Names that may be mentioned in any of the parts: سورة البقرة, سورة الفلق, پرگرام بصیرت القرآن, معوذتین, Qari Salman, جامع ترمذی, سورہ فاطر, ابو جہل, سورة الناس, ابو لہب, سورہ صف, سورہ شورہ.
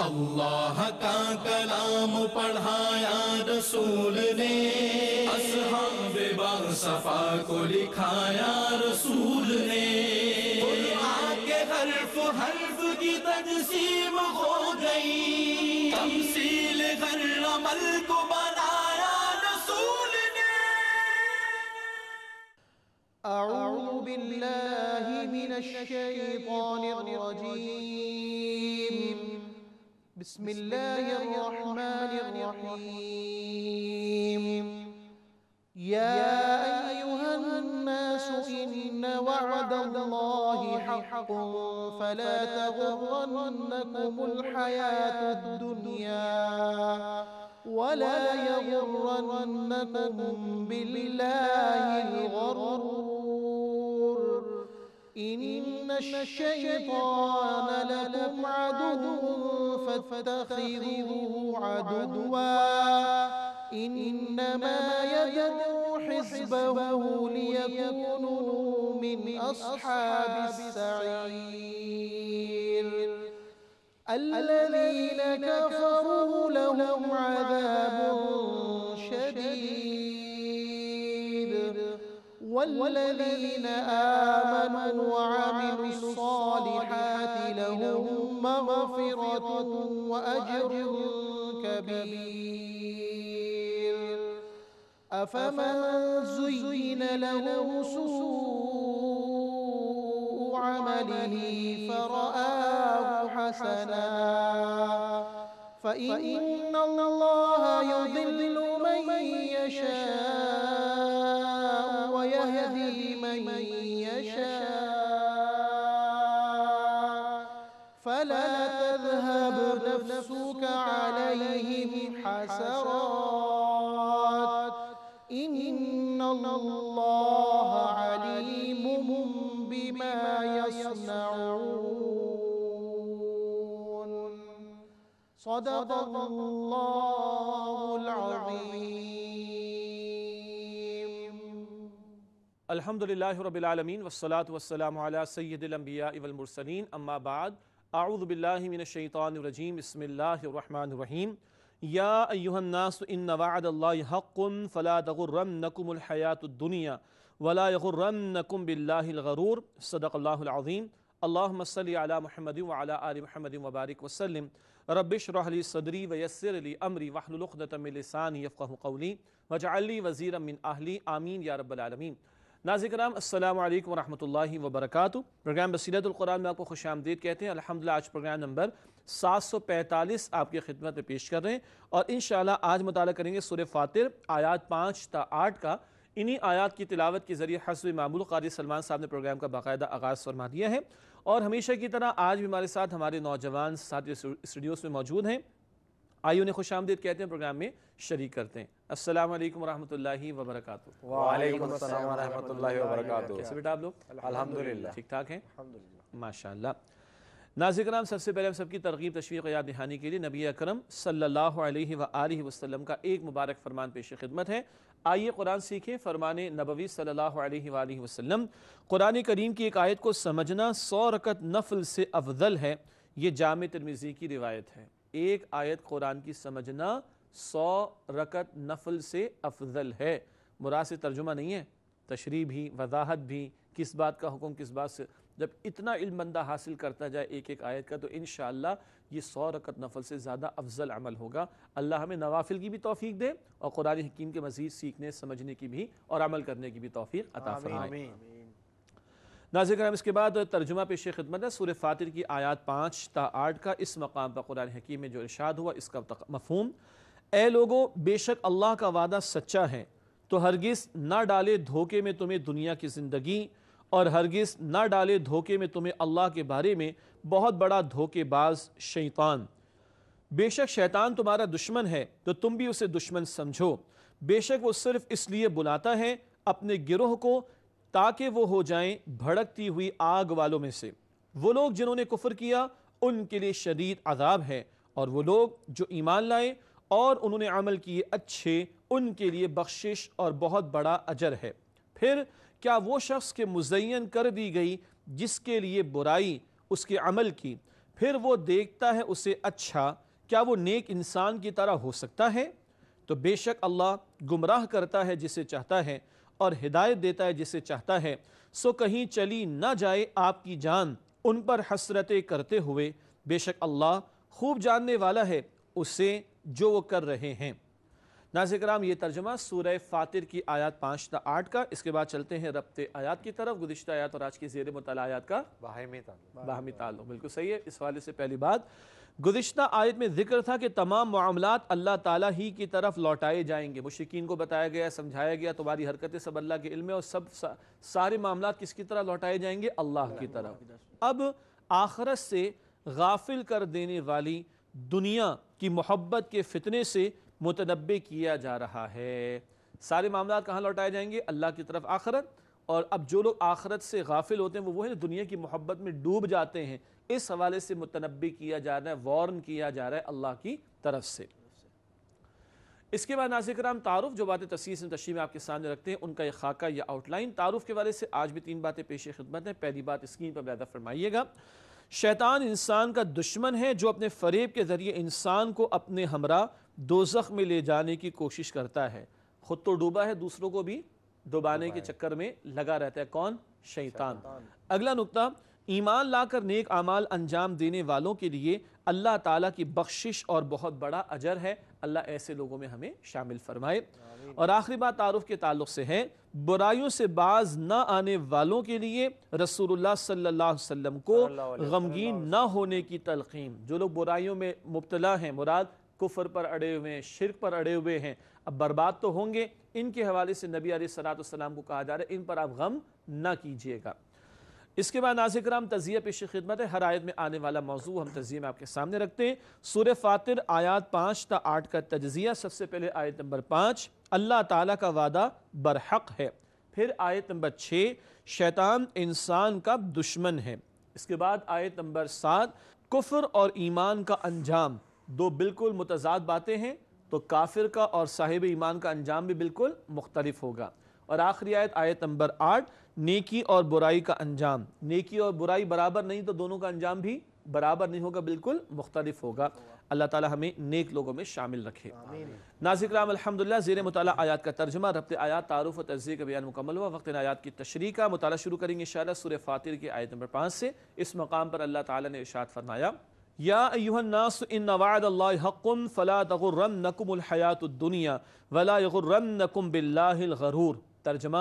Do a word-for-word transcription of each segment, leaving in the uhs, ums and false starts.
اللہ کا کلام پڑھایا رسول نے، اصحاب باصفا کو لکھایا رسول نے، قرآن کے حرف حرف کی تجسیم ہو گئی، تمثیل ہر عمل کو بنایا رسول نے۔ اعوذ باللہ من الشیطان الرجیم، بسم اللہ الرحمن الرحیم۔ یا ایہا الناس ان وعد اللہ حق فلا تغرنکم الحیاة الدنیا ولا یغرنکم باللہ الغرور، ان الشیطان لکم عدو فاتخذوه عدوا، انما يدعو حزبه ليكونوا من اصحاب السعير، الذين كفروا لهم عذاب شديد، والذين آمنوا وعملوا الصالحات لهم مغفرة وأجر كبير، أفمن زين له سوء عمله فرآه حسنا، فإن الله يضل من يشاء ويهدي من يشاء، فلا تذهب نفسك عليهم حسرات، إن الله عليم بما يصنعون، صدق الله العظيم۔ الحمد للہ رب العالمین والصلاة والسلام علی سید الانبیاء والمرسلین، اما بعد۔ اعوذ باللہ من الشیطان الرجیم، بسم اللہ الرحمن الرحیم۔ یا ایہا الناس ان وعد اللہ حق فلا تغرنکم الحیاة الدنیا ولا یغرنکم باللہ الغرور، صدق اللہ العظیم۔ اللہم صلی علی محمد وعلی آل محمد وبارک وسلم۔ رب اشرح لی صدری ویسر لی امری واحلل عقدۃ من لسانی یفقہوا قولی واجعل لی وزیرا من اہلی، آمین یا رب العالمین۔ ناظرین کرام، السلام علیکم ورحمۃ اللہ وبرکاتہ۔ پرگرام بصیرت القرآن میں آپ کو خوش آمدید کہتے ہیں۔ الحمدللہ آج پرگرام نمبر سات سو پینتالیس آپ کی خدمت میں پیش کر رہے ہیں، اور انشاءاللہ آج مطالعہ کریں گے سورہ فاطر آیات پانچ تا آٹھ کا۔ انہی آیات کی تلاوت کے ذریعے حسب معمول قاری سلمان صاحب نے پروگرام کا باقاعدہ آغاز فرما دیا ہے، اور ہمیشہ کی طرح آج بھی ہمارے ساتھ ہمارے نوجوان ساتھی اسٹوڈیوز میں موجود ہیں۔ آئیے انہیں خوش آمدید کہتے ہیں، پروگرام میں شریک کرتے ہیں۔ السلام علیکم ورحمۃ اللہ وبرکاتہ۔ وعلیکم السلام ورحمۃ اللہ وبرکاتہ۔ کیسے بیٹا آپ لوگ؟ الحمدللہ ٹھیک ٹھاک ہیں ماشاءاللہ۔ ناظرین کرام، سب سے پہلے ہم سب کی ترغیب، تشویق و یاد دہانی کے لیے نبی اکرم صلی اللہ علیہ وآلہ وسلم کا ایک مبارک فرمان پیش خدمت ہے۔ آئیے قرآن سیکھیں، فرمان نبوی صلی اللہ علیہ وآلہ وسلم۔ قرآن کریم کی ایک آیت کو سمجھنا سو رکعت نفل سے افضل ہے، یہ جامع ترمذی کی روایت ہے۔ ایک آیت قرآن کی سمجھنا سو رکعت نفل سے افضل ہے، مراد سے ترجمہ نہیں ہے، تشریح بھی، وضاحت بھی، کس بات کا حکم کس بات سے۔ جب اتنا علم بندہ حاصل کرتا جائے ایک ایک آیت کا، تو انشاءاللہ یہ سو رکعت نفل سے زیادہ افضل عمل ہوگا۔ اللہ ہمیں نوافل کی بھی توفیق دے، اور قرآن حکیم کے مزید سیکھنے، سمجھنے کی بھی اور عمل کرنے کی بھی توفیق عطا فرمائے۔ ناظرین کرام، اس کے بعد ترجمہ پیش خدمت ہے سورہ فاطر کی آیات پانچ تا آٹھ کا۔ اس مقام پر قرآن حکیم میں جو ارشاد ہوا، اس کا مفہوم: اے لوگو، بے شک اللہ کا وعدہ سچا ہے، تو ہرگز نہ ڈالے دھوکے میں تمہیں دنیا کی زندگی، اور ہرگز نہ ڈالے دھوکے میں تمہیں اللہ کے بارے میں بہت بڑا دھوکے باز شیطان۔ بے شک شیطان تمہارا دشمن ہے، تو تم بھی اسے دشمن سمجھو، بے شک وہ صرف اس لیے بلاتا ہے اپنے گروہ کو تاکہ وہ ہو جائیں بھڑکتی ہوئی آگ والوں میں سے۔ وہ لوگ جنہوں نے کفر کیا ان کے لیے شدید عذاب ہے، اور وہ لوگ جو ایمان لائے اور انہوں نے عمل کیے اچھے، ان کے لیے بخشش اور بہت بڑا اجر ہے۔ پھر کیا وہ شخص کے مزین کر دی گئی جس کے لیے برائی اس کے عمل کی، پھر وہ دیکھتا ہے اسے اچھا کیا وہ نیک انسان کی طرح ہو سکتا ہے؟ تو بے شک اللہ گمراہ کرتا ہے جسے چاہتا ہے اور ہدایت دیتا ہے جسے چاہتا ہے، سو کہیں چلی نہ جائے آپ کی جان ان پر حسرتیں کرتے ہوئے، بے شک اللہ خوب جاننے والا ہے اسے جو وہ کر رہے ہیں۔ ناظرین کرام، یہ ترجمہ سورہ فاطر کی آیات پانچ تا آٹھ کا۔ اس کے بعد چلتے ہیں ربط آیات کی طرف۔ گزشتہ آیات اور آج کی زیر مطالعہ آیات کا باہمی تعلق، باہمی تعلق بالکل صحیح ہے۔ اس حوالے سے پہلی بات، گزشتہ آیت میں ذکر تھا کہ تمام معاملات اللہ تعالیٰ ہی کی طرف لوٹائے جائیں گے۔ مشرکین کو بتایا گیا، سمجھایا گیا تمہاری حرکتیں سب اللہ کے علم ہے، اور سب سارے معاملات کس کی طرح لوٹائے جائیں گے؟ اللہ کی طرف۔ اب آخرت سے غافل کر دینے والی دنیا کی محبت کے فتنے سے متنبع کیا جا رہا ہے۔ سارے معاملات کہاں لوٹائے جائیں گے؟ اللہ کی طرف، آخرت۔ اور اب جو لوگ آخرت سے غافل ہوتے ہیں وہ وہ ہیں دنیا کی محبت میں ڈوب جاتے ہیں۔ اس حوالے سے متنبع کیا جا رہا ہے، وارن کیا جا رہا ہے اللہ کی طرف سے۔ اس کے بعد ناظرین کرام، تعارف، جو باتیں تفسیر سے تشریح میں آپ کے سامنے رکھتے ہیں ان کا ایک خاکہ یا آؤٹ لائن۔ تعارف کے حوالے سے آج بھی تین باتیں پیش خدمت ہیں۔ پہلی بات اسکرین پر بیان فرمائیے گا، شیطان انسان کا دشمن ہے جو اپنے فریب کے ذریعے انسان کو اپنے ہمراہ دوزخ میں لے جانے کی کوشش کرتا ہے۔ خود تو ڈوبا ہے، دوسروں کو بھی ڈوبانے کے چکر میں لگا رہتا ہے۔ کون؟ شیطان۔ اگلا نقطہ، ایمان لا کر نیک اعمال انجام دینے والوں کے لیے اللہ تعالیٰ کی بخشش اور بہت بڑا اجر ہے۔ اللہ ایسے لوگوں میں ہمیں شامل فرمائے۔ اور آخری بات تعارف کے تعلق سے ہے، برائیوں سے باز نہ آنے والوں کے لیے رسول اللہ صلی اللہ علیہ وسلم کو غمگین نہ ہونے کی تلقین۔ جو لوگ برائیوں میں مبتلا ہیں، مراد کفر پر اڑے ہوئے ہیں، شرک پر اڑے ہوئے ہیں، اب برباد تو ہوں گے، ان کے حوالے سے نبی علیہ السلام کو کہا جا رہا ہے ان پر آپ غم نہ کیجئے گا۔ اس کے بعد ناظرین کرام، تزیہ پیش خدمت ہے۔ ہر آیت میں آنے والا موضوع ہم تزیہ میں آپ کے سامنے رکھتے ہیں۔ سورہ فاطر آیات پانچ تا آٹھ کا تجزیہ۔ سب سے پہلے آیت نمبر پانچ، اللہ تعالیٰ کا وعدہ برحق ہے۔ پھر آیت نمبر چھ، شیطان انسان کا دشمن ہے۔ اس کے بعد آیت نمبر سات، کفر اور ایمان کا انجام، دو بالکل متضاد باتیں ہیں، تو کافر کا اور صاحب ایمان کا انجام بھی بالکل مختلف ہوگا۔ اور آخری آیت، آیت نمبر آٹھ، نیکی اور برائی کا انجام۔ نیکی اور برائی برابر نہیں تو دونوں کا انجام بھی برابر نہیں ہوگا، بالکل مختلف ہوگا۔ اللہ تعالی ہمیں نیک لوگوں میں شامل رکھے۔ ناظرین کرام، الحمدللہ زیر مطالعہ آیات کا ترجمہ، ربط آیات، تعارف و تجزیہ کا بیان مکمل ہوا۔ وقت ان آیات کی تشریح کا مطالعہ شروع کریں گے انشاءاللہ سورہ فاطر کی آیت نمبر پانچ سے۔ اس مقام پر اللہ تعالی نے ارشاد فرمایا، یا ایہا الناس ان وعد اللہ حق فلا تغرنکم الحیات الدنیا ولا یغرنکم باللہ الغرور۔ ترجمہ،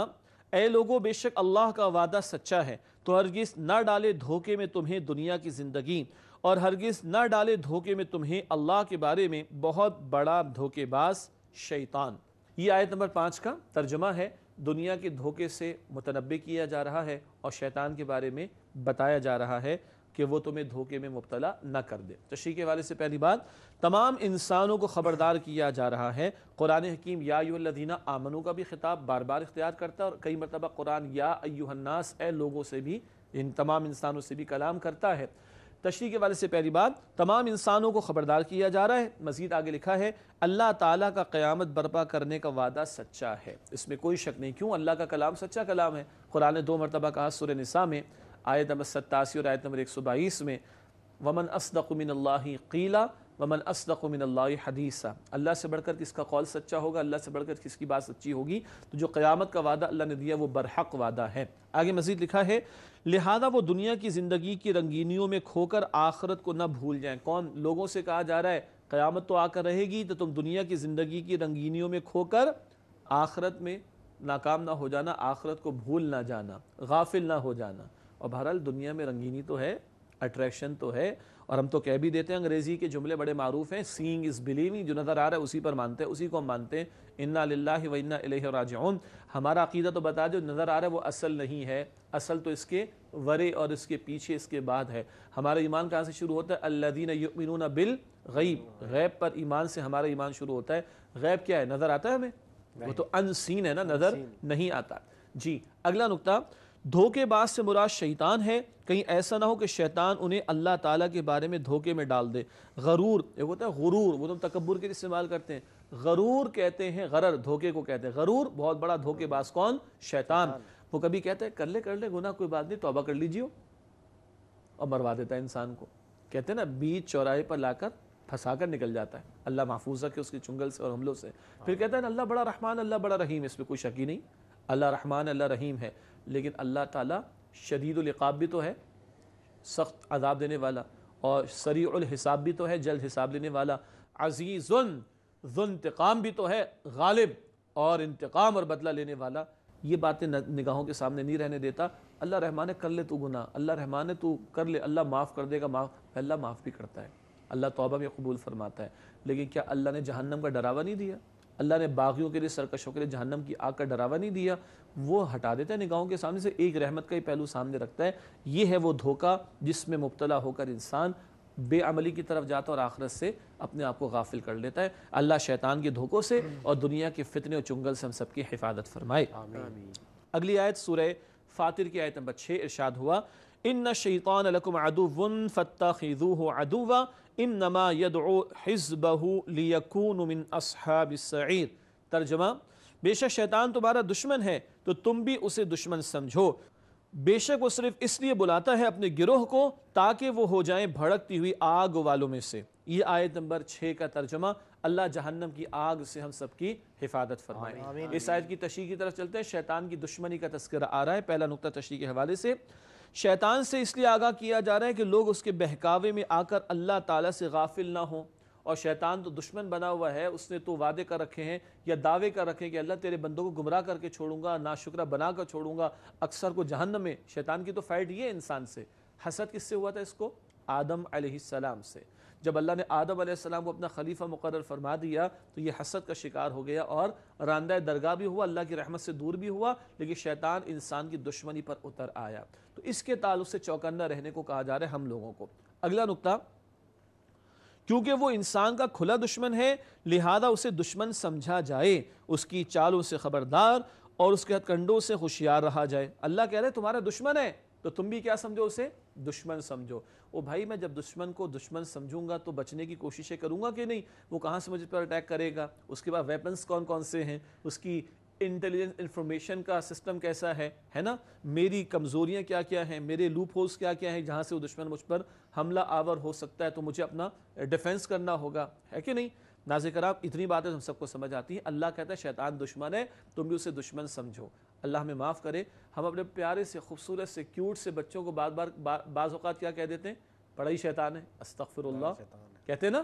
اے لوگو، بے شک اللہ کا وعدہ سچا ہے، تو ہرگز نہ ڈالے دھوکے میں تمہیں دنیا کی زندگی، اور ہرگز نہ ڈالے دھوکے میں تمہیں اللہ کے بارے میں بہت بڑا دھوکے باز شیطان۔ یہ آیت نمبر پانچ کا ترجمہ ہے۔ دنیا کے دھوکے سے متنبع کیا جا رہا ہے اور شیطان کے بارے میں بتایا جا رہا ہے کہ وہ تمہیں دھوکے میں مبتلا نہ کر دے۔ تشریح کے حوالے سے پہلی بات، تمام انسانوں کو خبردار کیا جا رہا ہے۔ قرآن حکیم یا ایہا الذین آمنوا کا بھی خطاب بار بار اختیار کرتا ہے، اور کئی مرتبہ قرآن یا ایہا الناس، اے لوگوں سے بھی، ان تمام انسانوں سے بھی کلام کرتا ہے۔ تشریح کے حوالے سے پہلی بات، تمام انسانوں کو خبردار کیا جا رہا ہے۔ مزید آگے لکھا ہے، اللہ تعالیٰ کا قیامت برپا کرنے کا وعدہ سچا ہے۔ اس میں کوئی شک نہیں۔ کیوں؟ اللہ کا کلام سچا کلام ہے۔ قرآن نے دو مرتبہ کہا سورہ نساء میں، آیت نمبر ستاسی اور آیت نمبر ایک سو بائیس میں، وَمَنْ أَصْدَقُ مِنَ اللَّهِ قِيلًا وَمَنْ أَصْدَقُ مِنَ اللَّهِ حَدِيثًا۔ اللہ سے بڑھ کر کس کا قول سچا ہوگا، اللہ سے بڑھ کر کس کی بات سچی ہوگی۔ تو جو قیامت کا وعدہ اللہ نے دیا وہ برحق وعدہ ہے۔ آگے مزید لکھا ہے، لہذا وہ دنیا کی زندگی کی رنگینیوں میں کھو کر آخرت کو نہ بھول جائیں۔ کون لوگوں سے کہا جا رہا ہے؟ قیامت تو آ کر رہے گی، تو تم دنیا کی زندگی کی رنگینیوں میں کھو کر آخرت میں ناکام نہ ہو جانا، آخرت کو بھول نہ جانا، غافل نہ ہو جانا۔ اور بہرحال دنیا میں رنگینی تو ہے، اٹریکشن تو ہے، اور ہم تو کہہ بھی دیتے ہیں، انگریزی کے جملے بڑے معروف ہیں، سینگ از بلیونگ، جو نظر آ رہا ہے اسی پر مانتے ہیں، اسی کو ہم مانتے ہیں، انا للہ و انا الیہ راجعون۔ ہمارا عقیدہ تو بتا دو، نظر آ رہا ہے وہ اصل نہیں ہے، اصل تو اس کے ورے اور اس کے پیچھے، اس کے بعد ہے۔ ہمارا ایمان کہاں سے شروع ہوتا ہے؟ الذین یؤمنون بالغیب، غیب پر ایمان سے ہمارا ایمان شروع ہوتا ہے۔ غیب کیا ہے؟ نظر آتا ہے ہمیں؟ وہ تو ان سین ہے نا، نظر نہیں آتا۔ جی اگلا نقطہ، دھوکے باز سے مراد شیطان ہے، کہیں ایسا نہ ہو کہ شیطان انہیں اللہ تعالیٰ کے بارے میں دھوکے میں ڈال دے۔ غرور، یہ ہوتا ہے غرور، وہ تم تکبر کے لیے استعمال کرتے ہیں، غرور کہتے ہیں، غرر دھوکے کو کہتے ہیں، غرور بہت بڑا دھوکے باز۔ کون؟ شیطان۔ وہ کبھی کہتا ہے کر لے کر لے گناہ، کوئی بات نہیں، توبہ کر لیجیے، اور مروا دیتا ہے انسان کو۔ کہتے ہیں نا بیچ چوراہے پر لا کر پھنسا کر نکل جاتا ہے. اللہ محفوظ رکھے اس کی چنگل سے اور حملوں سے. پھر کہتا ہے اللہ بڑا رحمان اللہ بڑا رحیم, اس پہ کوئی شک ہی نہیں, اللہ رحمان اللہ رحیم ہے, لیکن اللہ تعالیٰ شدید العقاب بھی تو ہے, سخت عذاب دینے والا, اور سریع الحساب بھی تو ہے, جلد حساب لینے والا, عزیز ذو انتقام بھی تو ہے, غالب اور انتقام اور بدلہ لینے والا. یہ باتیں نگاہوں کے سامنے نہیں رہنے دیتا. اللہ رحمان ہے کر لے تو گناہ, اللہ رحمان ہے تو کر لے, اللہ معاف کر دے گا. معاف اللہ معاف بھی کرتا ہے, اللہ توبہ بھی قبول فرماتا ہے. لیکن کیا اللہ نے جہنم کا ڈراوا نہیں دیا؟ اللہ نے باغیوں کے لیے, سرکشوں کے لیے جہنم کی آگ کا ڈراوا نہیں دیا؟ وہ ہٹا دیتا ہے نگاہوں کے سامنے سے, ایک رحمت کا ہی پہلو سامنے رکھتا ہے. یہ ہے وہ دھوکہ جس میں مبتلا ہو کر انسان بے عملی کی طرف جاتا اور آخرت سے اپنے آپ کو غافل کر لیتا ہے. اللہ شیطان کے دھوکوں سے اور دنیا کے فتنے اور چنگل سے ہم سب کی حفاظت فرمائے, آمین. اگلی آیت سورہ فاطر کی آیت نمبر چھ, ارشاد ہوا ان الشیطان لکم عدو فاتخذوه عدوا انما يدعو حزبه ليكونوا من اصحاب السعير. ترجمہ, بے شک شیطان تمہارا دشمن ہے تو تم بھی اسے دشمن سمجھو, بے شک وہ صرف اس لیے بلاتا ہے اپنے گروہ کو تاکہ وہ ہو جائیں بھڑکتی ہوئی آگ والوں میں سے. یہ آیت نمبر چھ کا ترجمہ, اللہ جہنم کی آگ سے ہم سب کی حفاظت فرمائے. اس آیت کی تشریح کی طرف چلتے ہیں. شیطان کی دشمنی کا تذکرہ آ رہا ہے. پہلا نقطہ تشریح کے حوالے سے, شیطان سے اس لیے آگاہ کیا جا رہا ہے کہ لوگ اس کے بہکاوے میں آ کر اللہ تعالیٰ سے غافل نہ ہوں. اور شیطان تو دشمن بنا ہوا ہے, اس نے تو وعدے کر رکھے ہیں یا دعوے کر رکھے ہیں کہ اللہ تیرے بندوں کو گمراہ کر کے چھوڑوں گا, ناشکرہ بنا کر چھوڑوں گا, اکثر کو جہنم میں. شیطان کی تو فائٹ یہ ہے انسان سے. حسد کس سے ہوا تھا اس کو؟ آدم علیہ السلام سے. جب اللہ نے آدم علیہ السلام کو اپنا خلیفہ مقرر فرما دیا تو یہ حسد کا شکار ہو گیا اور راندہ درگاہ بھی ہوا, اللہ کی رحمت سے دور بھی ہوا, لیکن شیطان انسان کی دشمنی پر اتر آیا. تو اس کے تعلق سے چوکنا رہنے کو کہا جا رہا ہے ہم لوگوں کو. اگلا نقطہ, کیونکہ وہ انسان کا کھلا دشمن ہے لہذا اسے دشمن سمجھا جائے, اس کی چالوں سے خبردار اور اس کے ہتھ کنڈوں سے ہوشیار رہا جائے. اللہ کہہ رہے تمہارا دشمن ہے تو تم بھی کیا سمجھو؟ اسے دشمن سمجھو. او بھائی, میں جب دشمن کو دشمن سمجھوں گا تو بچنے کی کوششیں کروں گا کہ نہیں؟ وہ کہاں سے مجھ پر اٹیک کرے گا, اس کے بعد ویپنز کون کون سے ہیں, اس کی انٹیلیجنس انفارمیشن کا سسٹم کیسا ہے, ہے نا, میری کمزوریاں کیا کیا ہیں, میرے لوپ ہولز کیا کیا ہیں جہاں سے وہ دشمن مجھ پر حملہ آور ہو سکتا ہے, تو مجھے اپنا ڈیفنس کرنا ہوگا, ہے کہ نہیں؟ ناظرین کرام, اتنی باتیں ہم سب کو سمجھ آتی ہیں. اللہ کہتا ہے شیطان دشمن ہے تم بھی اسے دشمن سمجھو. اللہ ہمیں معاف کرے, ہم اپنے پیارے سے خوبصورت سے کیوٹ سے بچوں کو بار بار بعض اوقات کیا کہہ دیتے ہیں؟ بڑا ہی شیطان ہے, استغفر اللہ کہتے ہیں نا,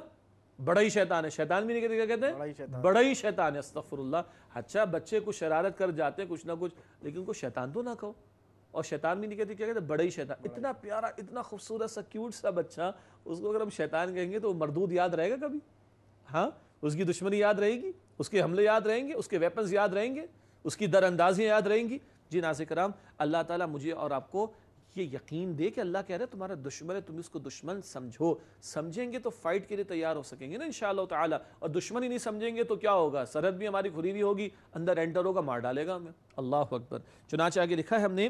بڑا ہی شیطان ہے. شیطان بھی نہیں کہتے, کیا کہتے ہیں؟ بڑا ہی شیطان ہے, استغفر اللہ. اچھا, بچے کچھ شرارت کر جاتے ہیں کچھ نہ کچھ, لیکن ان کو شیطان تو نہ کہو. اور شیطان بھی نہیں کہتے, کیا کہتے ہیں؟ بڑا ہی شیطان. اتنا پیارا اتنا خوبصورت سا کیوٹ سا بچہ, اس کو اگر ہم شیطان کہیں گے تو مردود یاد رہے گا کبھی؟ ہاں, اس کی دشمنی یاد رہے گی, اس کے حملے یاد رہیں گے, اس کے ویپنز یاد رہیں گے, اس کی در اندازیاں یاد رہیں گی. جی ناظرین کرام, اللہ تعالیٰ مجھے اور آپ کو یہ یقین دے کہ اللہ کہہ رہا ہے تمہارا دشمن ہے تم اس کو دشمن سمجھو. سمجھیں گے تو فائٹ کے لیے تیار ہو سکیں گے نا انشاءاللہ تعالی, اور دشمن ہی نہیں سمجھیں گے تو کیا ہوگا؟ سرحد بھی ہماری کھلی ہوئی ہوگی, اندر انٹر ہوگا, مار ڈالے گا ہمیں. اللہ اکبر. چنانچہ آگے لکھا ہے ہم نے,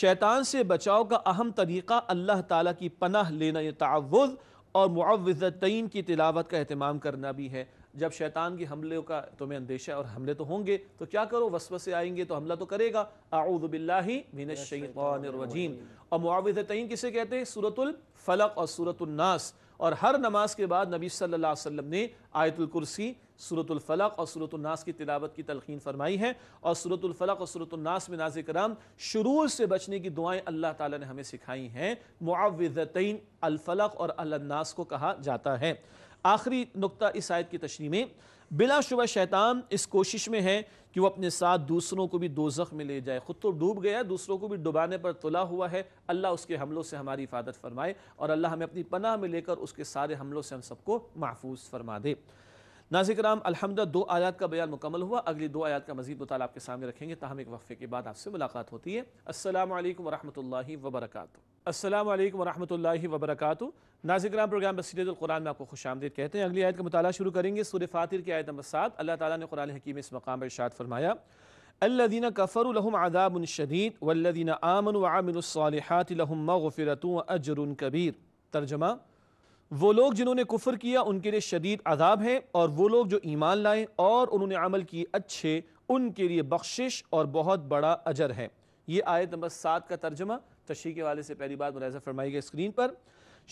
شیطان سے بچاؤ کا اہم طریقہ اللہ تعالیٰ کی پناہ لینا, یہ تعوذ اور معوذتین کی تلاوت کا اہتمام کرنا بھی ہے. جب شیطان کی حملوں کا تمہیں اندیشہ, اور حملے تو ہوں گے, تو کیا کرو؟ وسوسے آئیں گے تو حملہ تو کرے گا. اعوذ باللہ من الشیطان الرجیم. اور معوذتین کسے کہتے ہیں؟ سورة الفلق اور سورة الناس. اور ہر نماز کے بعد نبی صلی اللہ علیہ وسلم نے آیت الکرسی, سورة الفلق اور سورة الناس کی تلاوت کی تلقین فرمائی ہے. اور سورة الفلق اور سورة الناس میں ناظرین کرام شرور سے بچنے کی دعائیں اللہ تعالیٰ نے ہمیں سکھائی ہیں. معوذتین الفلق اور الناس کو کہا جاتا ہے. آخری نقطہ اس آیت کی تشریح میں, بلا شبہ شیطان اس کوشش میں ہے کہ وہ اپنے ساتھ دوسروں کو بھی دوزخ میں لے جائے. خود تو ڈوب گیا, دوسروں کو بھی ڈبانے پر تلا ہوا ہے. اللہ اس کے حملوں سے ہماری حفاظت فرمائے, اور اللہ ہمیں اپنی پناہ میں لے کر اس کے سارے حملوں سے ہم سب کو محفوظ فرما دے. ناظرین کرام, الحمدللہ دو آیات کا بیان مکمل ہوا. اگلی دو آیات کا مزید مطالعہ آپ کے سامنے رکھیں گے, تاہم ایک وقفے کے بعد آپ سے ملاقات ہوتی ہے. السلام علیکم ورحمۃ اللہ وبرکاتہ. السلام علیکم ورحمۃ اللہ وبرکاتہ. ناظرین کرام, پرگرام بصیرت القرآن میں آپ کو خوش آمدید کہتے ہیں. اگلی آیت کا مطالعہ شروع کریں گے. سورہ فاطر کی آیت نمبر سات. اللہ تعالیٰ نے قرآن حکیم اس مقام پر ارشاد فرمایا, الذین کفروا لہم عذاب شدید والذین آمنوا وعملوا الصالحات لہم مغفرۃ واجر کبیر. ترجمہ, وہ لوگ جنہوں نے کفر کیا ان کے لیے شدید عذاب ہے, اور وہ لوگ جو ایمان لائے اور انہوں نے عمل کیے اچھے ان کے لیے بخشش اور بہت بڑا اجر ہے. یہ آیت نمبر سات کا ترجمہ. تشریح کے حوالے سے پہلی بات ملاحظہ فرمائی گئی اسکرین پر,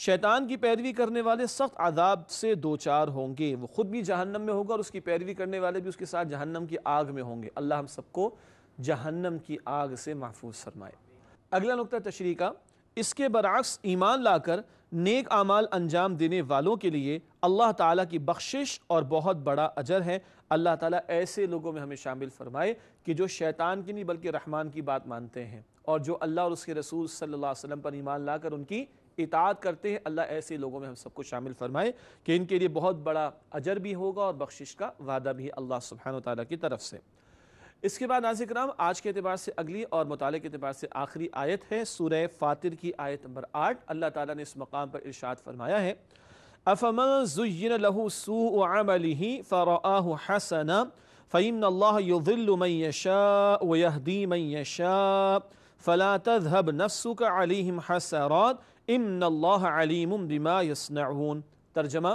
شیطان کی پیروی کرنے والے سخت عذاب سے دوچار ہوں گے، وہ خود بھی جہنم میں ہوگا اور اس کی پیروی کرنے والے بھی اس کے ساتھ جہنم کی آگ میں ہوں گے۔ اللہ ہم سب کو جہنم کی آگ سے محفوظ فرمائے۔ اگلا نقطہ تشریح کا، اس کے برعکس ایمان لا کر نیک اعمال انجام دینے والوں کے لیے اللہ تعالیٰ کی بخشش اور بہت بڑا اجر ہے۔ اللہ تعالیٰ ایسے لوگوں میں ہمیں شامل فرمائے کہ جو شیطان کی نہیں بلکہ رحمان کی بات مانتے ہیں، اور جو اللہ اور اس کے رسول صلی اللہ علیہ وسلم پر ایمان لا کر ان کی اطاعت کرتے ہیں۔ اللہ ایسے لوگوں میں ہم سب کو شامل فرمائے کہ ان کے لیے بہت بڑا اجر بھی ہوگا اور بخشش کا وعدہ بھی اللہ سبحانہ و تعالیٰ کی طرف سے۔ اس کے بعد ناظرین کرام، آج کے اعتبار سے اگلی اور مطالعے کے اعتبار سے آخری آیت ہے سورہ فاطر کی آیت نمبر آٹھ۔ اللہ تعالیٰ نے اس مقام پر ارشاد فرمایا ہے، افمن زین له سوء عمله فرآه حسنا فإن الله يضل من يشاء ويهدي من يشاء فلا تذهب نفسك عليهم حسرات ان الله عليم بما يصنعون۔ ترجمہ،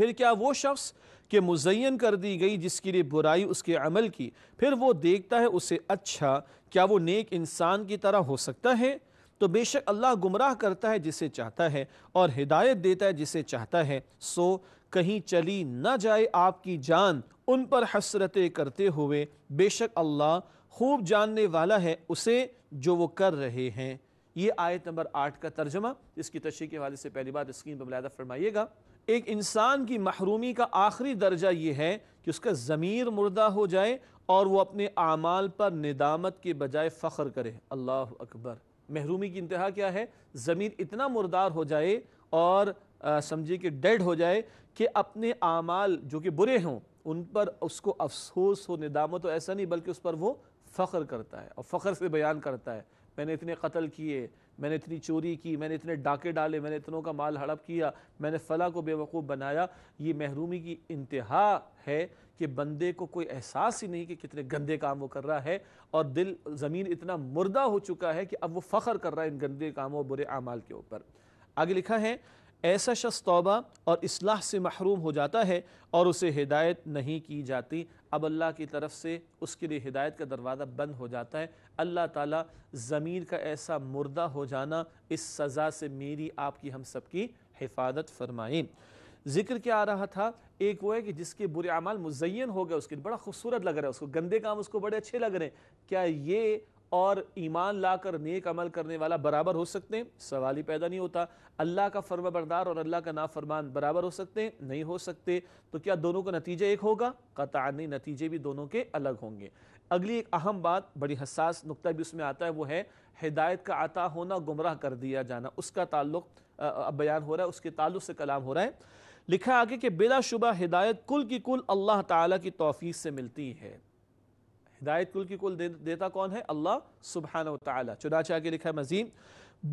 پھر کیا وہ شخص کہ مزین کر دی گئی جس کے لیے برائی اس کے عمل کی، پھر وہ دیکھتا ہے اسے اچھا، کیا وہ نیک انسان کی طرح ہو سکتا ہے؟ تو بے شک اللہ گمراہ کرتا ہے جسے چاہتا ہے اور ہدایت دیتا ہے جسے چاہتا ہے، سو کہیں چلی نہ جائے آپ کی جان ان پر حسرتیں کرتے ہوئے، بے شک اللہ خوب جاننے والا ہے اسے جو وہ کر رہے ہیں۔ یہ آیت نمبر آٹھ کا ترجمہ۔ اس کی تشریح کے حوالے سے پہلی بات اسکرین پر ملاحظہ فرمائیے گا۔ ایک انسان کی محرومی کا آخری درجہ یہ ہے کہ اس کا ضمیر مردہ ہو جائے اور وہ اپنے اعمال پر ندامت کے بجائے فخر کرے۔ اللہ اکبر! محرومی کی انتہا کیا ہے؟ ضمیر اتنا مردار ہو جائے اور سمجھے کہ ڈیڈ ہو جائے کہ اپنے اعمال جو کہ برے ہوں ان پر اس کو افسوس ہو، ندامت ہو، ایسا نہیں بلکہ اس پر وہ فخر کرتا ہے اور فخر سے بیان کرتا ہے، میں نے اتنے قتل کیے، میں نے اتنی چوری کی، میں نے اتنے ڈاکے ڈالے، میں نے اتنوں کا مال ہڑپ کیا، میں نے فلاں کو بے وقوف بنایا۔ یہ محرومی کی انتہا ہے کہ بندے کو کوئی احساس ہی نہیں کہ کتنے گندے کام وہ کر رہا ہے، اور دل ضمیر اتنا مردہ ہو چکا ہے کہ اب وہ فخر کر رہا ہے ان گندے کاموں اور برے اعمال کے اوپر۔ آگے لکھا ہے، ایسا شخص توبہ اور اصلاح سے محروم ہو جاتا ہے اور اسے ہدایت نہیں کی جاتی۔ اب اللہ کی طرف سے اس کے لیے ہدایت کا دروازہ بند ہو جاتا ہے۔ اللہ تعالیٰ ضمیر کا ایسا مردہ ہو جانا، اس سزا سے میری آپ کی ہم سب کی حفاظت فرمائیں۔ ذکر کیا آ رہا تھا؟ ایک وہ ہے کہ جس کے برے اعمال مزین ہو گئے، اس کے بڑا خوبصورت لگ رہا ہے، اس کو گندے کام اس کو بڑے اچھے لگ رہے ہیں۔ کیا یہ اور ایمان لا کر نیک عمل کرنے والا برابر ہو سکتے ہیں؟ سوال ہی پیدا نہیں ہوتا۔ اللہ کا فرما بردار اور اللہ کا نافرمان برابر ہو سکتے ہیں؟ نہیں ہو سکتے۔ تو کیا دونوں کا نتیجہ ایک ہوگا؟ قطعاً نہیں، نتیجے بھی دونوں کے الگ ہوں گے۔ اگلی ایک اہم بات، بڑی حساس نقطہ بھی اس میں آتا ہے، وہ ہے ہدایت کا عطا ہونا، گمراہ کر دیا جانا۔ اس کا تعلق اب بیان ہو رہا ہے، اس کے تعلق سے کلام ہو رہا ہے۔ لکھا آگے کہ بلا شبہ ہدایت کل کی کل اللہ تعالیٰ کی توفیق سے ملتی ہے۔ ہدایت کل کی کل دیتا کون ہے؟ اللہ سبحانہ و تعالیٰ۔ چنانچہ آگے لکھا ہے مزید،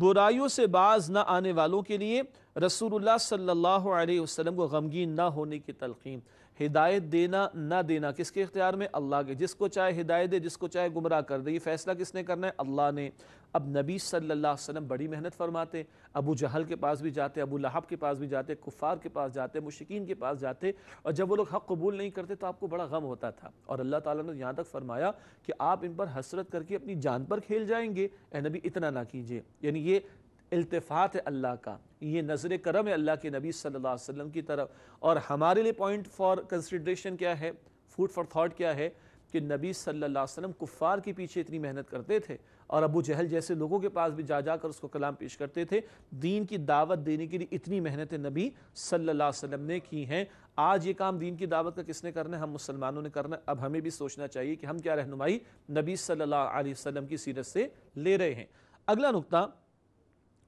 برائیوں سے باز نہ آنے والوں کے لیے رسول اللہ صلی اللہ علیہ وسلم کو غمگین نہ ہونے کی تلقین۔ ہدایت دینا نہ دینا کس کے اختیار میں؟ اللہ کے۔ جس کو چاہے ہدایت دے، جس کو چاہے گمراہ کر دے، یہ فیصلہ کس نے کرنا ہے؟ اللہ نے۔ اب نبی صلی اللہ علیہ وسلم بڑی محنت فرماتے، ابو جہل کے پاس بھی جاتے، ابو لہب کے پاس بھی جاتے، کفار کے پاس جاتے، مشرکین کے پاس جاتے، اور جب وہ لوگ حق قبول نہیں کرتے تو آپ کو بڑا غم ہوتا تھا، اور اللہ تعالیٰ نے یہاں تک فرمایا کہ آپ ان پر حسرت کر کے اپنی جان پر کھیل جائیں گے، اے نبی اتنا نہ کیجیے۔ یعنی یہ التفات ہے اللہ کا، یہ نظر کرم ہے اللہ کے نبی صلی اللہ علیہ وسلم کی طرف۔ اور ہمارے لیے پوائنٹ فار کنسیڈریشن کیا ہے، فوڈ فار تھاٹ کیا ہے، کہ نبی صلی اللہ علیہ وسلم کفار کے پیچھے اتنی محنت کرتے تھے اور ابو جہل جیسے لوگوں کے پاس بھی جا جا کر اس کو کلام پیش کرتے تھے، دین کی دعوت دینے کے لیے اتنی محنتیں نبی صلی اللہ علیہ وسلم نے کی ہیں۔ آج یہ کام دین کی دعوت کا کس نے کرنا ہے؟ ہم مسلمانوں نے کرنا ہے۔ اب ہمیں بھی سوچنا چاہیے کہ ہم کیا رہنمائی نبی صلی اللہ علیہ وسلم کی سیرت سے لے رہے ہیں۔ اگلا نقطہ،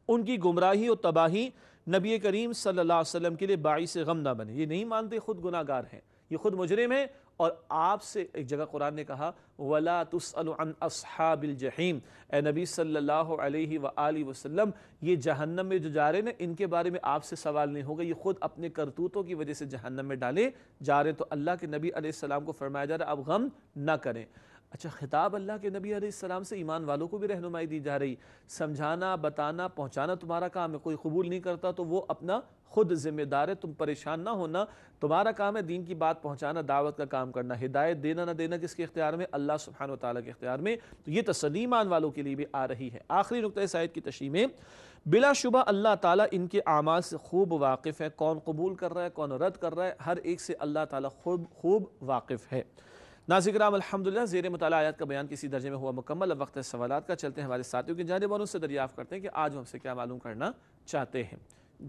ان کی گمراہی اور تباہی نبی کریم صلی اللہ علیہ وسلم کے لیے باعث غم نہ بنے۔ یہ نہیں مانتے، خود گناہ گار ہیں، یہ خود مجرم ہیں، اور آپ سے ایک جگہ قرآن نے کہا وَلَا تُسْأَلُ عَنْ أَصْحَابِ الْجَحِيمِ، اے نبی صلی اللہ علیہ وآلہ وسلم، یہ جہنم میں جو جا رہے ہیں ان کے بارے میں آپ سے سوال نہیں ہوگا، یہ خود اپنے کرتوتوں کی وجہ سے جہنم میں ڈالے جا رہے ہیں۔ تو اللہ کے نبی علیہ السلام کو فرمایا جا رہا ہے آپ غم نہ کریں۔ اچھا، خطاب اللہ کے نبی علیہ السلام سے ایمان والوں کو بھی رہنمائی دی جا رہی، سمجھانا، بتانا، پہنچانا تمہارا کام ہے، کوئی قبول نہیں کرتا تو وہ اپنا خود ذمہ دار ہے، تم پریشان نہ ہونا، تمہارا کام ہے دین کی بات پہنچانا، دعوت کا کام کرنا۔ ہدایت دینا نہ دینا کس کے اختیار میں؟ اللہ سبحانہ و تعالیٰ کے اختیار میں۔ تو یہ تسلیم ایمان والوں کے لیے بھی آ رہی ہے۔ آخری نقطۂ سائد کی تشریح میں، بلا شبہ اللہ تعالیٰ ان کے اعمال سے خوب واقف ہے، کون قبول کر رہا ہے کون رد کر رہا ہے، ہر ایک سے اللہ تعالیٰ خوب خوب واقف ہے۔ ناظرین کرام، الحمدللہ زیر مطالعہ آیات کا بیان کسی درجے میں ہوا مکمل۔ اب وقت سوالات کا، چلتے ہیں ہمارے ساتھیوں کی جانب اور ان سے دریافت کرتے ہیں کہ آج ہم سے کیا معلوم کرنا چاہتے ہیں۔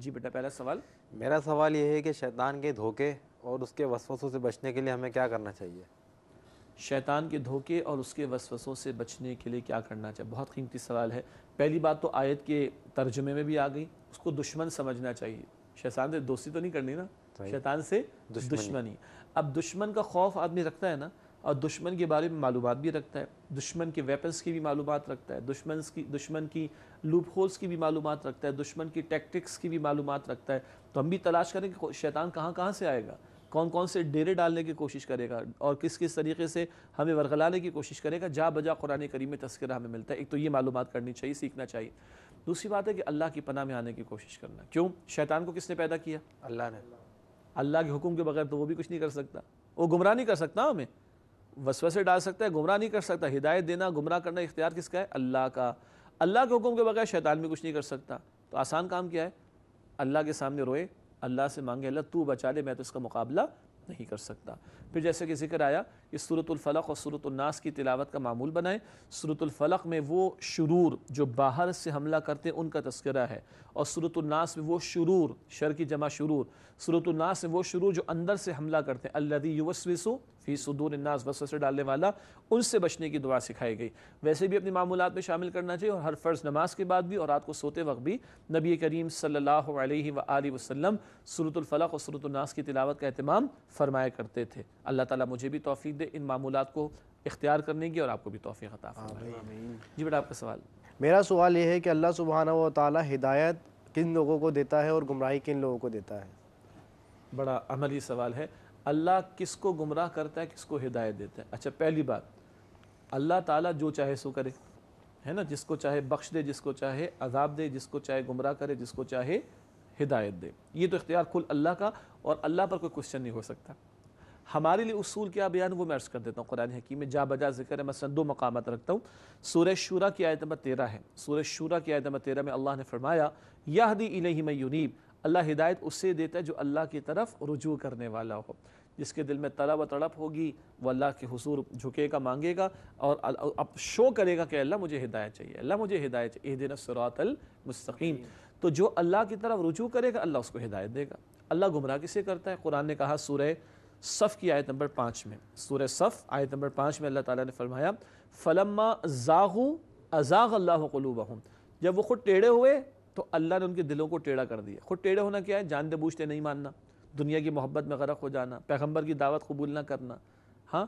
جی بیٹا، پہلا سوال۔ میرا سوال یہ ہے کہ شیطان کے دھوکے اور اس کے وسوسوں سے بچنے کے لیے ہمیں کیا کرنا چاہیے؟ شیطان کے دھوکے اور اس کے وسوسوں سے بچنے کے لیے کیا کرنا چاہیے؟ بہت قیمتی سوال ہے۔ پہلی بات تو آیت کے ترجمے میں بھی آ گئی، اس کو دشمن سمجھنا چاہیے، شیطان سے دوستی تو نہیں کرنی نا، شیطان سے دشمنی۔ اب دشمن کا خوف آدمی رکھتا ہے نا، اور دشمن کے بارے میں معلومات بھی رکھتا ہے، دشمن کے ویپنز کی بھی معلومات رکھتا ہے، دشمن کی دشمن کی لوپ ہولز کی بھی معلومات رکھتا ہے، دشمن کی ٹیکٹکس کی بھی معلومات رکھتا ہے، تو ہم بھی تلاش کریں کہ شیطان کہاں کہاں سے آئے گا، کون کون سے ڈیرے ڈالنے کی کوشش کرے گا اور کس کس طریقے سے ہمیں ورغلانے کی کوشش کرے گا۔ جا بجا قرآن کریم میں تذکرہ ہمیں ملتا ہے۔ ایک تو یہ معلومات کرنی چاہیے، سیکھنا چاہیے۔ دوسری بات ہے کہ اللہ کی پناہ میں آنے کی کوشش کرنا۔ کیوں؟ شیطان کو کس نے پیدا کیا؟ اللہ نے۔ اللہ کے حکم کے بغیر تو وہ بھی کچھ نہیں کر سکتا، وہ گمراہ نہیں کر سکتا، ہمیں وسوسے ڈال سکتا ہے، گمراہ نہیں کر سکتا۔ ہدایت دینا، گمراہ کرنا اختیار کس کا ہے؟ اللہ کا۔ اللہ کے حکم کے بغیر شیطان بھی کچھ نہیں کر سکتا، تو آسان کام کیا ہے؟ اللہ کے سامنے روئے، اللہ سے مانگے اللہ تو بچا لے، میں تو اس کا مقابلہ نہیں کر سکتا۔ پھر جیسے کہ ذکر آیا کہ سورة الفلق اور سورة الناس کی تلاوت کا معمول بنائیں۔ سورة الفلق میں وہ شرور جو باہر سے حملہ کرتے ہیں ان کا تذکرہ ہے، اور سورة الناس میں وہ شرور، شر کی جمع شرور، سورة الناس میں وہ شرور جو اندر سے حملہ کرتے ہیں، الذی یوسوس فی صدور الناس، وسوسے ڈالنے والا، ان سے بچنے کی دعا سکھائی گئی۔ ویسے بھی اپنے معمولات میں شامل کرنا چاہیے، اور ہر فرض نماز کے بعد بھی اور رات کو سوتے وقت بھی نبی کریم صلی اللہ علیہ وآلہ وسلم سورة الفلق اور سورة الناس کی تلاوت کا اہتمام فرمایا کرتے تھے۔ اللہ تعالیٰ مجھے بھی توفیق دے ان معمولات کو اختیار کرنے کی، اور آپ کو بھی توفیق عطا فرمائے۔ جی بیٹا، آپ کا سوال۔ میرا سوال یہ ہے کہ اللہ سبحانہ و تعالیٰ ہدایت کن لوگوں کو دیتا ہے اور گمراہی کن لوگوں کو دیتا ہے؟ بڑا عملی سوال ہے۔ اللہ کس کو گمراہ کرتا ہے، کس کو ہدایت دیتا ہے؟ اچھا، پہلی بات، اللہ تعالیٰ جو چاہے سو کرے، ہے نا، جس کو چاہے بخش دے، جس کو چاہے عذاب دے، جس کو چاہے گمراہ کرے، جس کو چاہے ہدایت دے۔ یہ تو اختیار کل اللہ کا، اور اللہ پر کوئی کوشچن نہیں ہو سکتا۔ ہمارے لیے اصول کیا بیان، وہ میں عرض کر دیتا ہوں۔ قرآن حکیم میں جا بجا ذکر ہے، مثلا دو مقامات رکھتا ہوں۔ سورہ شورہ کی آیت نمبر تیرہ ہے، سورہ شورہ کی آیت نمبر تیرہ میں اللہ نے فرمایا یہدی الیہ من یونیب، اللہ ہدایت اسے دیتا ہے جو اللہ کی طرف رجوع کرنے والا ہو، جس کے دل میں طلب و تڑپ ہوگی، وہ اللہ کے حضور جھکے گا، مانگے گا، اور اب شو کرے گا کہ اللہ مجھے ہدایت چاہیے، اللہ مجھے ہدایت چاہیے، اہدنا الصراط المستقیم۔ تو جو اللہ کی طرف رجوع کرے گا اللہ اس کو ہدایت دے گا۔ اللہ گمراہ کسے کرتا ہے؟ قرآن نے کہا سورہ صف کی آیت نمبر پانچ میں، سورہ صف آیت نمبر پانچ میں اللہ تعالیٰ نے فرمایا فلما زاغوا ازاغ اللہ قلوبہم، جب وہ خود ٹیڑھے ہوئے تو اللہ نے ان کے دلوں کو ٹیڑھا کر دیا۔ خود ٹیڑھے ہونا کیا ہے؟ جانتے بوجھتے نہیں ماننا، دنیا کی محبت میں غرق ہو جانا، پیغمبر کی دعوت قبول نہ کرنا، ہاں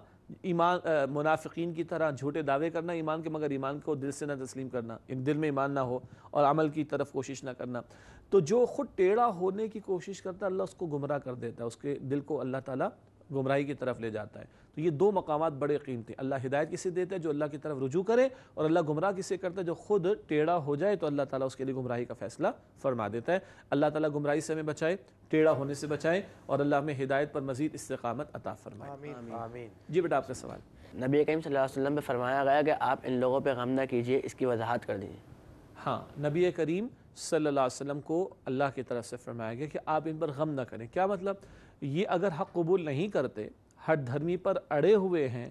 ایمان، منافقین کی طرح جھوٹے دعوے کرنا ایمان کے مگر ایمان کو دل سے نہ تسلیم کرنا، دل میں ایمان نہ ہو اور عمل کی طرف کوشش نہ کرنا۔ تو جو خود ٹیڑھا ہونے کی کوشش کرتا ہے اللہ اس کو گمراہ کر دیتا ہے، اس کے دل کو اللہ تعالیٰ گمراہی کی طرف لے جاتا ہے۔ تو یہ دو مقامات بڑے قیمتی، اللہ ہدایت کسے دیتا ہے؟ جو اللہ کی طرف رجوع کرے، اور اللہ گمراہ کسے کرتا ہے؟ جو خود ٹیڑھا ہو جائے تو اللہ تعالیٰ اس کے لیے گمراہی کا فیصلہ فرما دیتا ہے۔ اللہ تعالیٰ گمراہی سے ہمیں بچائے، ٹیڑھا ہونے سے بچائے، اور اللہ ہمیں ہدایت پر مزید استقامت عطا فرمائے، آمین، آمین۔ جی بیٹا، آپ کا سوال۔ نبی کریم صلی اللہ علیہ وسلم پہ فرمایا گیا کہ آپ ان لوگوں پہ غم نہ کیجیے، اس کی وضاحت کر دیجیے۔ ہاں، نبی کریم صلی اللہ علیہ وسلم کو اللہ کی طرف سے فرمایا گیا کہ آپ ان پر غم نہ کریں۔ کیا مطلب؟ یہ اگر حق قبول نہیں کرتے، ہٹ دھرمی پر اڑے ہوئے ہیں،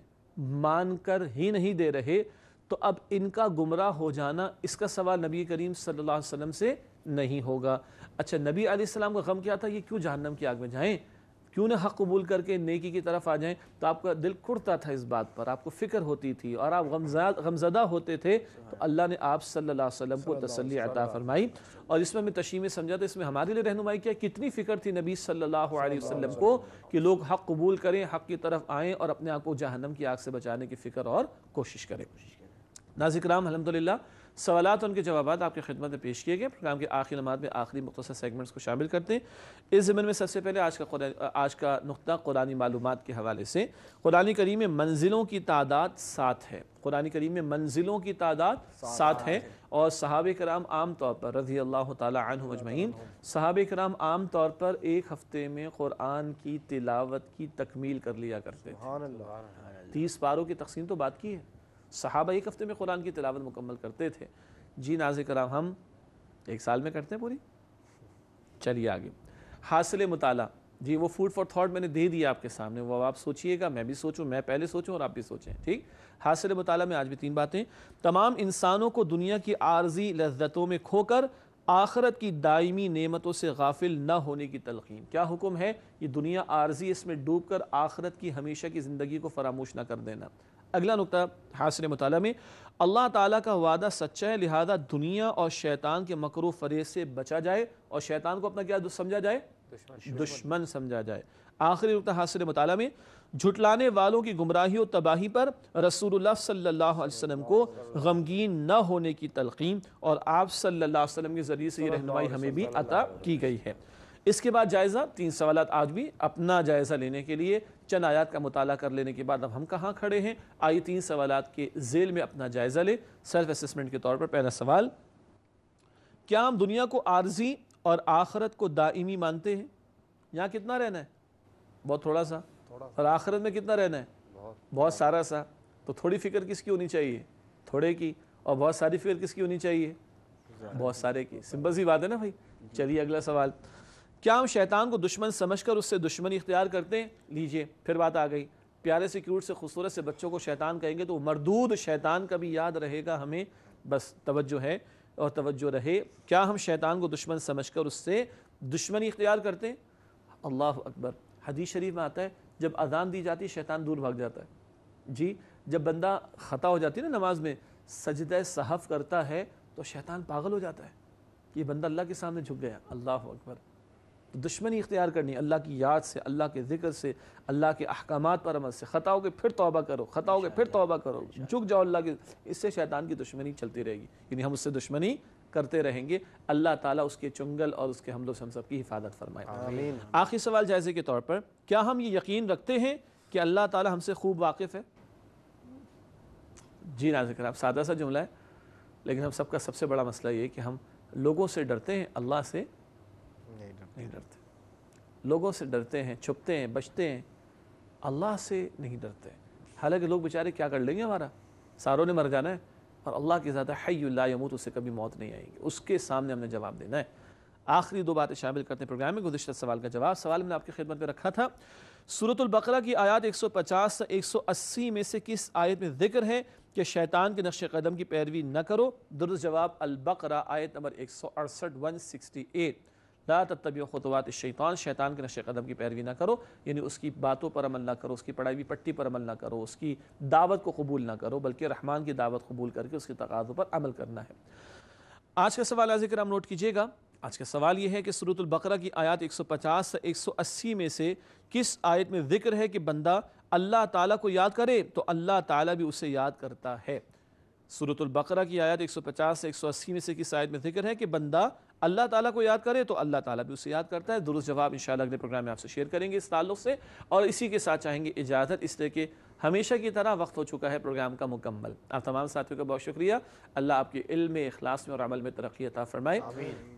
مان کر ہی نہیں دے رہے، تو اب ان کا گمراہ ہو جانا، اس کا سوال نبی کریم صلی اللہ علیہ وسلم سے نہیں ہوگا۔ اچھا، نبی علیہ السلام کا غم کیا تھا؟ یہ کیوں جہنم کی آگ میں جائیں، کیوں نہ حق قبول کر کے نیکی کی طرف آ جائیں؟ تو آپ کا دل کڑتا تھا اس بات پر، آپ کو فکر ہوتی تھی، اور آپ غمزدہ ہوتے تھے، تو اللہ نے آپ صلی اللہ علیہ وسلم کو تسلی عطا فرمائی۔ اور اس میں میں تشریح میں سمجھا تھا، اس میں ہمارے لیے رہنمائی کیا، کتنی فکر تھی نبی صلی اللہ علیہ وسلم کو کہ لوگ حق قبول کریں، حق کی طرف آئیں، اور اپنے آپ کو جہنم کی آگ سے بچانے کی فکر اور کوشش کریں۔ ناظرین کرام، الحمدللہ سوالات ان کے جوابات آپ کی خدمت میں پیش کیے گئے۔ پروگرام کے آخری نمات میں آخری مختصر سیگمنٹس کو شامل کرتے ہیں۔ اس ضمن میں سب سے پہلے آج کا آج کا نقطہ قرآنی معلومات کے حوالے سے۔ قرآن کریم میں منزلوں کی تعداد سات ہے، قرآن کریم میں منزلوں کی تعداد سات ہے، اور صحابہ کرام عام طور پر رضی اللہ تعالی عنہ اجمعین، صحابہ کرام عام طور پر ایک ہفتے میں قرآن کی تلاوت کی تکمیل کر لیا کرتے تھے۔ تیس پاروں کی تقسیم تو بات کی ہے، صحابہ ایک ہفتے میں قرآن کی تلاوت مکمل کرتے تھے۔ جی ناظرین کرام، ہم ایک سال میں کرتے ہیں پوری. چلیے آگے حاصل مطالعہ. جی وہ فوڈ فار تھاٹ میں نے دے دیا آپ کے سامنے, وہ آپ سوچئے گا, میں بھی سوچوں, میں پہلے سوچوں اور آپ بھی سوچیں. ٹھیک, حاصل مطالعہ میں آج بھی تین باتیں. تمام انسانوں کو دنیا کی عارضی لذتوں میں کھو کر آخرت کی دائمی نعمتوں سے غافل نہ ہونے کی تلقین. کیا حکم ہے؟ یہ دنیا عارضی, اس میں ڈوب کر آخرت کی ہمیشہ کی زندگی کو فراموش نہ کر دینا. اگلا نقطہ حاصل مطالعہ میں, اللہ تعالیٰ کا وعدہ سچا ہے, لہذا دنیا اور شیطان کے مکرو فریب سے بچا جائے اور شیطان کو اپنا کیا سمجھا جائے؟ دشمن, دشمن سمجھا جائے. آخری نقطہ حاصل مطالعہ میں, جھٹلانے والوں کی گمراہی و تباہی پر رسول اللہ صلی اللہ علیہ وسلم کو غمگین نہ ہونے کی تلقین, اور آپ صلی اللہ علیہ وسلم کے ذریعے سے یہ رہنمائی ہمیں بھی عطا کی گئی ہے. اس کے بعد جائزہ, تین سوالات آج بھی اپنا جائزہ لینے کے لیے. چند آیات کا مطالعہ کر لینے کے بعد اب ہم کہاں کھڑے ہیں, آئیے تین سوالات کے ذیل میں اپنا جائزہ لیں سیلف اسسمنٹ کے طور پر. پہلا سوال, کیا ہم دنیا کو عارضی اور آخرت کو دائمی مانتے ہیں؟ یہاں کتنا رہنا ہے؟ بہت تھوڑا سا. اور آخرت میں کتنا رہنا ہے؟ بہت سارا سا. تو تھوڑی فکر کس کی ہونی چاہیے؟ تھوڑے کی. اور بہت ساری فکر کس کی ہونی چاہیے؟ بہت سارے کی. سمپل سی بات ہے نا بھائی. چلیے اگلا سوال, کیا ہم شیطان کو دشمن سمجھ کر اس سے دشمنی اختیار کرتے ہیں؟ لیجئے پھر بات آ گئی, پیارے سے کیوٹ سے خوبصورت سے بچوں کو شیطان کہیں گے تو مردود شیطان کا بھی یاد رہے گا ہمیں. بس توجہ ہے اور توجہ رہے. کیا ہم شیطان کو دشمن سمجھ کر اس سے دشمنی اختیار کرتے ہیں؟ اللہ اکبر. حدیث شریف میں آتا ہے جب اذان دی جاتی ہے شیطان دور بھاگ جاتا ہے. جی جب بندہ خطا ہو جاتی ہے نا نماز میں, سجدہ سہو کرتا ہے تو شیطان پاگل ہو جاتا ہے کہ یہ بندہ اللہ کے سامنے جھک گیا. اللہ اکبر. دشمنی اختیار کرنی اللہ کی یاد سے, اللہ کے ذکر سے, اللہ کے احکامات پر عمل سے. خطا ہو کے پھر توبہ کرو, خطا ہو کے پھر توبہ کرو, جھک جاؤ اللہ کے. اس سے شیطان کی دشمنی چلتی رہے گی, یعنی ہم اس سے دشمنی کرتے رہیں گے. اللہ تعالیٰ اس کے چنگل اور اس کے حملوں سے ہم سب کی حفاظت فرمائے. آمین. آخری سوال جائزے کے طور پر, کیا ہم یہ یقین رکھتے ہیں کہ اللہ تعالیٰ ہم سے خوب واقف ہے؟ جی ناظرین کرام, سادہ سا جملہ ہے لیکن ہم سب کا سب سے بڑا مسئلہ یہ ہے کہ ہم لوگوں سے ڈرتے ہیں, اللہ سے نہیں ڈرتے. لوگوں سے ڈرتے ہیں, چھپتے ہیں, بچتے ہیں, اللہ سے نہیں ڈرتے. حالانکہ لوگ بیچارے کیا کر لیں گے, ہمارا ساروں نے مر جانا ہے, اور اللہ کے ذات حی لا یموت, اسے کبھی موت نہیں آئے گی, اس کے سامنے ہم نے جواب دینا ہے. آخری دو باتیں شامل کرتے ہیں پروگرام میں, گزشتہ سوال کا جواب. سوال میں نے آپ کی خدمت میں رکھا تھا, سورة البقرہ کی آیات ایک سو پچاس سے ایک سو اسی میں سے کس آیت میں ذکر ہے کہ شیطان کے نقش قدم کی پیروی نہ کرو؟ درست جواب البقرہ آیت نمبر ایک سو اڑسٹھ. لا تتبعوا خطوات الشیطان, شیطان کے نقش قدم کی پیروی نہ کرو, یعنی اس کی باتوں پر عمل نہ کرو, اس کی پڑھائی ہوئی پٹی پر عمل نہ کرو, اس کی دعوت کو قبول نہ کرو, بلکہ رحمان کی دعوت قبول کر کے اس کے تقاضوں پر عمل کرنا ہے. آج کا سوال عزیز کرام نوٹ کیجیے گا. آج کا سوال یہ ہے کہ سورۃ البقرہ کی آیات ایک سو پچاس سے ایک سو اسی میں سے کس آیت میں ذکر ہے کہ بندہ اللہ تعالیٰ کو یاد کرے تو اللہ تعالیٰ بھی اسے یاد کرتا ہے؟ سورۃ البقرہ کی آیات ایک سو پچاس سے ایک سو اسی میں سے کس آیت میں ذکر ہے کہ بندہ اللہ تعالیٰ کو یاد کرے تو اللہ تعالیٰ بھی اسے یاد کرتا ہے؟ درست جواب انشاءاللہ اگلے پروگرام میں آپ سے شیئر کریں گے اس تعلق سے, اور اسی کے ساتھ چاہیں گے اجازت, اس لیے کہ ہمیشہ کی طرح وقت ہو چکا ہے پروگرام کا مکمل. آپ تمام ساتھیوں کا بہت شکریہ. اللہ آپ کے علم میں, اخلاص میں اور عمل میں ترقی عطا فرمائے.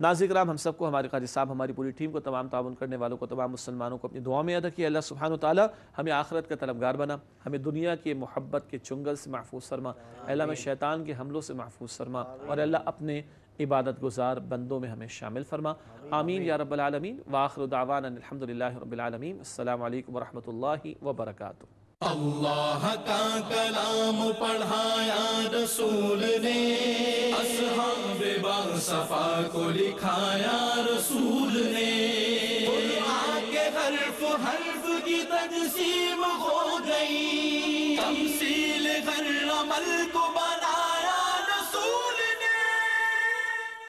ناظرین کرام, ہم سب کو, ہمارے قاری صاحب, ہماری پوری ٹیم کو, تمام تعاون کرنے والوں کو, تمام مسلمانوں کو اپنی دعا میں ادا کیا. اللہ سبحانہ و تعالی ہمیں آخرت کا طلبگار بنا, ہمیں دنیا کے محبت کے چنگل سے محفوظ فرما. اللہ ہمیں شیطان کے حملوں سے محفوظ فرما, اور اللہ اپنے عبادت گزار بندوں میں ہمیں شامل فرما. آمین یا رب العالمین. وآخر دعوانا الحمدللہ رب العالمین. السلام علیکم ورحمۃ اللہ وبرکاتہ. اللہ کا کلام پڑھایا رسول نے, اصحاب باصفا کو لکھایا رسول نے, قرآن کے حرف حرف کی تجسیم ہو گئی, تمثیل ہر عمل کو